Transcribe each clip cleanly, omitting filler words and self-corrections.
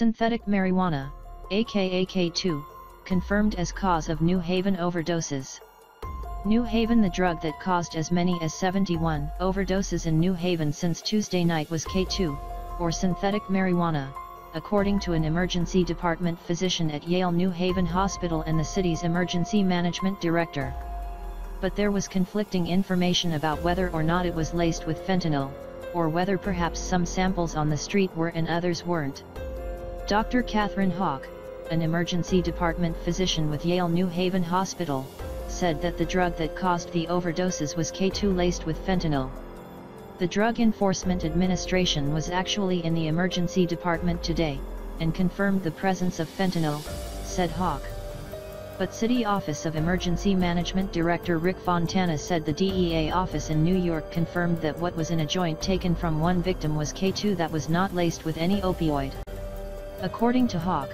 Synthetic marijuana, aka K2, confirmed as cause of New Haven overdoses. New Haven. The drug that caused as many as 71 overdoses in New Haven since Tuesday night was K2, or synthetic marijuana, according to an emergency department physician at Yale New Haven Hospital and the city's emergency management director. But there was conflicting information about whether or not it was laced with fentanyl, or whether perhaps some samples on the street were and others weren't. Dr. Katherine Hawk, an emergency department physician with Yale New Haven Hospital, said that the drug that caused the overdoses was K2 laced with fentanyl. The Drug Enforcement Administration was actually in the emergency department today, and confirmed the presence of fentanyl, said Hawk. But City Office of Emergency Management Director Rick Fontana said the DEA office in New York confirmed that what was in a joint taken from one victim was K2 that was not laced with any opioid. According to Hawk,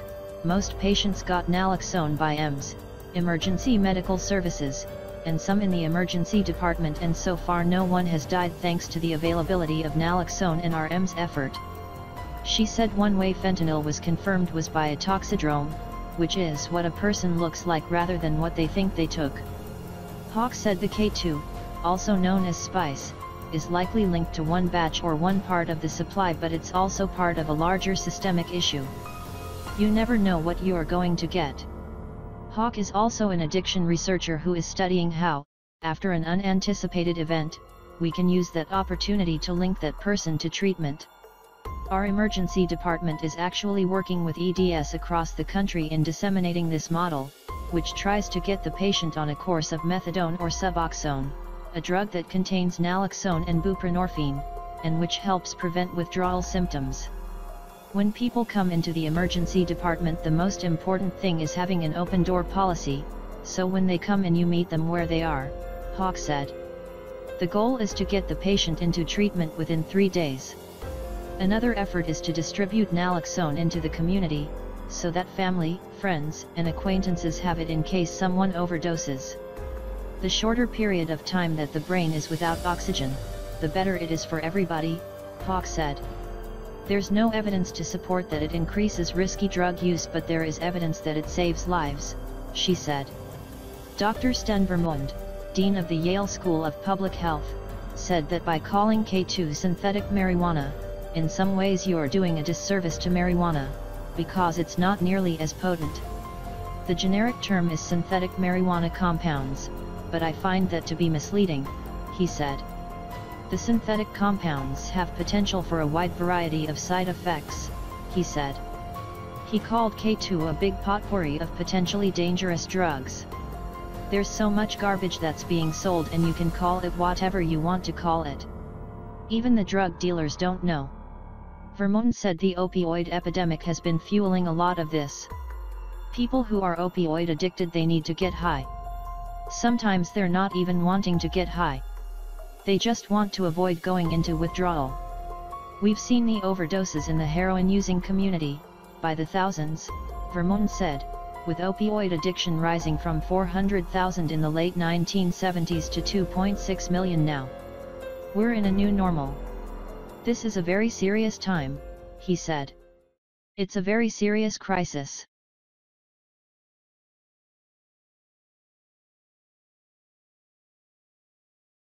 most patients got naloxone by EMS, Emergency Medical Services, and some in the emergency department, and so far no one has died thanks to the availability of naloxone and our EMS effort. She said one way fentanyl was confirmed was by a toxidrome, which is what a person looks like rather than what they think they took. Hawk said the K2, also known as spice, is likely linked to one batch or one part of the supply, but it's also part of a larger systemic issue. You never know what you are going to get. Hawk is also an addiction researcher who is studying how, after an unanticipated event, we can use that opportunity to link that person to treatment. Our emergency department is actually working with EDS across the country in disseminating this model, which tries to get the patient on a course of methadone or suboxone, a drug that contains naloxone and buprenorphine, and which helps prevent withdrawal symptoms. When people come into the emergency department, the most important thing is having an open door policy, so when they come in you meet them where they are, Hawk said. The goal is to get the patient into treatment within 3 days. Another effort is to distribute naloxone into the community, so that family, friends, and acquaintances have it in case someone overdoses. The shorter period of time that the brain is without oxygen, the better it is for everybody, Hawk said. There's no evidence to support that it increases risky drug use, but there is evidence that it saves lives, she said. Dr. Sten Vermund, dean of the Yale School of Public Health, said that by calling K2 synthetic marijuana, in some ways you are doing a disservice to marijuana, because it's not nearly as potent. The generic term is synthetic marijuana compounds, but I find that to be misleading, he said. The synthetic compounds have potential for a wide variety of side effects, he said. He called K2 a big potpourri of potentially dangerous drugs. There's so much garbage that's being sold, and you can call it whatever you want to call it. Even the drug dealers don't know. Vermont said the opioid epidemic has been fueling a lot of this. People who are opioid addicted, they need to get high. Sometimes they're not even wanting to get high. They just want to avoid going into withdrawal. We've seen the overdoses in the heroin-using community, by the thousands, Vermund said, with opioid addiction rising from 400,000 in the late 1970s to 2.6 million now. We're in a new normal. This is a very serious time, he said. It's a very serious crisis.